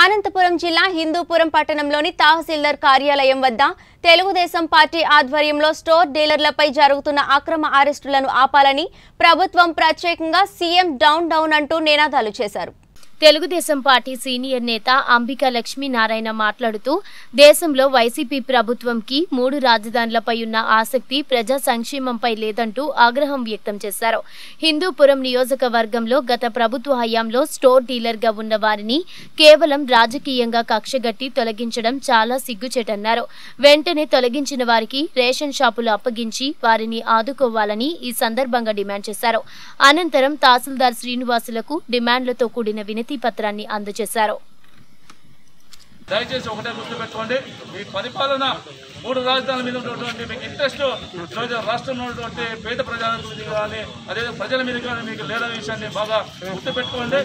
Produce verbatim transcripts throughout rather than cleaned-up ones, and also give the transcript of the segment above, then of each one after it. అనంతపురం జిల్లా హిందూపురం పట్టణంలోని తహసీల్దార్ కార్యాలయం వద్ద తెలుగుదేశం పార్టీ ఆధ్వర్యంలో స్టోర్ డీలర్లపై జరుగుతున్న అక్రమ అరెస్టులను ఆపాలని ప్రభుత్వం ప్రత్యేకంగా సీఎం డౌన్ డౌన్ అంటూ నినాదాలు చేశారు. తెలుగుదేశం పార్టీ సీనియర్ నేత అంబికా లక్ష్మీనారాయణ మాట్లాడుతూ, దేశంలో వైసీపీ ప్రభుత్వంకి మూడు రాజధానులపై ఉన్న ఆసక్తి ప్రజా సంక్షేమంపై లేదంటూ ఆగ్రహం వ్యక్తం చేశారు. హిందూపురం నియోజకవర్గంలో గత ప్రభుత్వ హయాంలో స్టోర్ డీలర్గా ఉన్న వారిని కేవలం రాజకీయంగా కక్షగట్టి తొలగించడం చాలా సిగ్గుచేటన్నారు. వెంటనే తొలగించిన వారికి రేషన్ షాపులు అప్పగించి వారిని ఆదుకోవాలని ఈ సందర్భంగా డిమాండ్ చేశారు. అనంతరం తహసీల్దార్ శ్రీనివాసులకు డిమాండ్లతో కూడిన వినతి పత్రాన్ని అందజేశారు. దయచేసి ఒకటే గుర్తుపెట్టుకోండి, మీ పరిపాలన మూడు రాజధానుల మీద ఉన్నటువంటి మీకు ఇంట్రెస్ట్ ఈరోజు రాష్ట్రంలో ఉన్నటువంటి పేద ప్రజల మీద కానీ అదేవిధంగా ప్రజల మీద కానీ మీకు లేదని విషయాన్ని బాగా గుర్తుపెట్టుకోండి.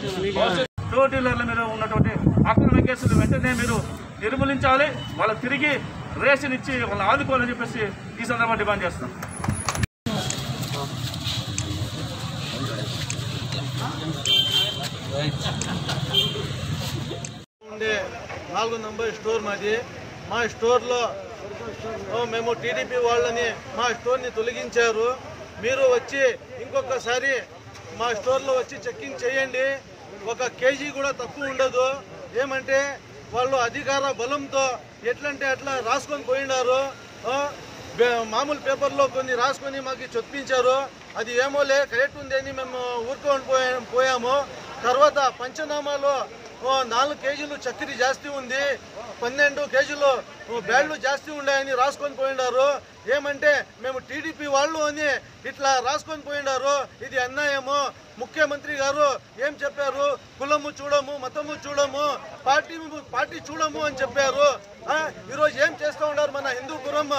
స్టోర్ డీలర్ల మీద ఉన్నటువంటి అక్రమ కేసులు వెంటనే మీరు నిర్మూలించాలి. వాళ్ళు తిరిగి రేషన్ ఇచ్చి వాళ్ళని ఆదుకోవాలని చెప్పేసి ఈ సందర్భంగా డిమాండ్ చేస్తున్నాం. ఉండే నాలుగు నంబర్ స్టోర్ మాది. మా స్టోర్లో మేము టీడీపీ వాళ్ళని మా స్టోర్ని తొలగించారు. మీరు వచ్చి ఇంకొకసారి మా స్టోర్లో వచ్చి చెక్కింగ్ చేయండి. ఒక కేజీ కూడా తక్కువ ఉండదు. ఏమంటే వాళ్ళు అధికార బలంతో ఎట్లంటే అట్లా రాసుకొని పోయినారు. మామూలు పేపర్లో కొన్ని రాసుకొని మాకు చొప్పించారు. అది ఏమోలే కరెక్ట్ ఉంది అని మేము ఊరుకొని పోయాము. తర్వాత పంచనామాలో నాలుగు కేజీలు చక్కెర జాస్తి ఉంది, పన్నెండు కేజీలు బ్యాళ్ళు జాస్తి ఉన్నాయని రాసుకొని పోయినారు. ఏమంటే మేము టీడీపీ వాళ్ళు అని ఇట్లా రాసుకొని పోయినారు. ఇది అన్యాయము. ముఖ్యమంత్రి గారు ఏం చెప్పారు? కులము చూడము, మతము చూడము, పార్టీ పార్టీ చూడము అని చెప్పారు. ఈరోజు ఏం చేస్తూ ఉన్నారు మన హిందూపురం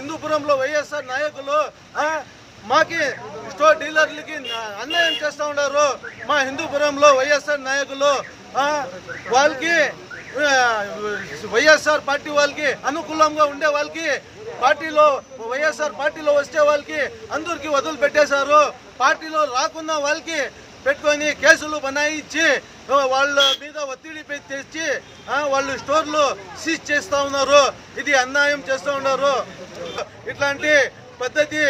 హిందూపురంలో వైఎస్ఆర్ నాయకులు? మాకి స్టోర్ డీలర్లకి అన్యాయం చేస్తూ ఉన్నారు. మా హిందూపురంలో వైఎస్ఆర్ నాయకులు వాళ్ళకి, వైఎస్ఆర్ పార్టీ వాళ్ళకి అనుకూలంగా ఉండే వాళ్ళకి, పార్టీలో వైఎస్ఆర్ పార్టీలో వచ్చే వాళ్ళకి అందరికీ వదులు పెట్టేశారు. పార్టీలో రాకున్న వాళ్ళకి పెట్టుకొని కేసులు బనాయించి వాళ్ళ మీద ఒత్తిడి తెచ్చి వాళ్ళు స్టోర్లు సీజ్ చేస్తూ ఉన్నారు. ఇది అన్యాయం చేస్తూ ఉన్నారు. ఇట్లాంటి పద్ధతి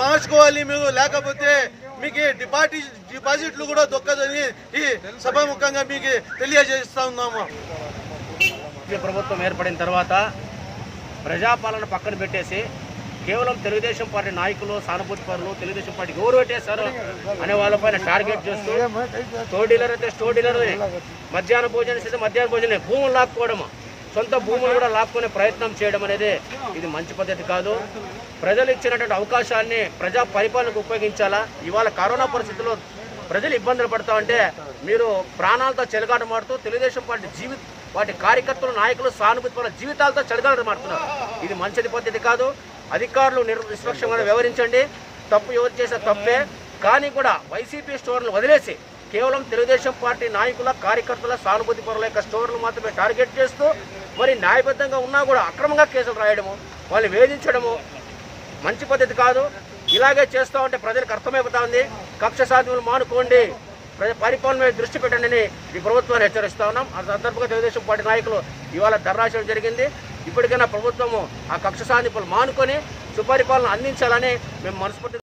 మార్చుకోవాలి మీరు, లేకపోతే మీకు డిపాజిట్ డిపాజిట్లు కూడా దొక్కదని ఈ సభాముఖంగా మీకు తెలియజేస్తా ఉన్నాము. ప్రభుత్వం ఏర్పడిన తర్వాత ప్రజాపాలన పక్కన పెట్టేసి కేవలం తెలుగుదేశం పార్టీ నాయకులు, సానుభూతి పరులు, తెలుగుదేశం పార్టీ గౌరవటేశారు అనే వాళ్ళపైన టార్గెట్ చేస్తూ స్టోర్ డీలర్ అయితే స్టోర్ డీలర్, మధ్యాహ్న భోజనం చేస్తే మధ్యాహ్న భోజనమే, భూములు లాక్కోవడము, సొంత భూములు కూడా లాక్కునే ప్రయత్నం చేయడం అనేది ఇది మంచి పద్ధతి కాదు. ప్రజలు ఇచ్చినటువంటి అవకాశాన్ని ప్రజా పరిపాలనకు ఉపయోగించాలా. ఇవాళ కరోనా పరిస్థితుల్లో ప్రజలు ఇబ్బందులు పడతా ఉంటే మీరు ప్రాణాలతో చెలగాటమాడుతూ తెలుగుదేశం పార్టీ జీవి వాటి కార్యకర్తలు, నాయకులు, సానుభూతి పరుల జీవితాలతో చెలగాటమాడుతున్నారు. ఇది మంచిది పద్ధతి కాదు. అధికారులు నిష్పక్షంగా వ్యవహరించండి. తప్పు ఎవరు చేసిన తప్పే, కానీ కూడా వైసీపీ స్టోర్లు వదిలేసి కేవలం తెలుగుదేశం పార్టీ నాయకుల, కార్యకర్తల, సానుభూతి పరుల యొక్క స్టోర్లు మాత్రమే టార్గెట్ చేస్తూ మరి న్యాయబద్ధంగా ఉన్నా కూడా అక్రమంగా కేసులు రాయడము, వాళ్ళు వేధించడము మంచి పద్ధతి కాదు. ఇలాగే చేస్తూ ఉంటే ప్రజలకు అర్థమైపోతుంది. కక్ష సాధ్యములు మానుకోండి, ప్రజా పరిపాలన మీద దృష్టి పెట్టండి అని ఈ ప్రభుత్వాన్ని హెచ్చరిస్తూ ఉన్నాం. ఆ సందర్భంగా తెలుగుదేశం పార్టీ నాయకులు ఇవాళ ధర్నా చేయడం జరిగింది. ఇప్పటికైనా ప్రభుత్వము ఆ కక్ష సాధింపులు మానుకొని సుపరిపాలన అందించాలని మేము మనస్ఫూర్తి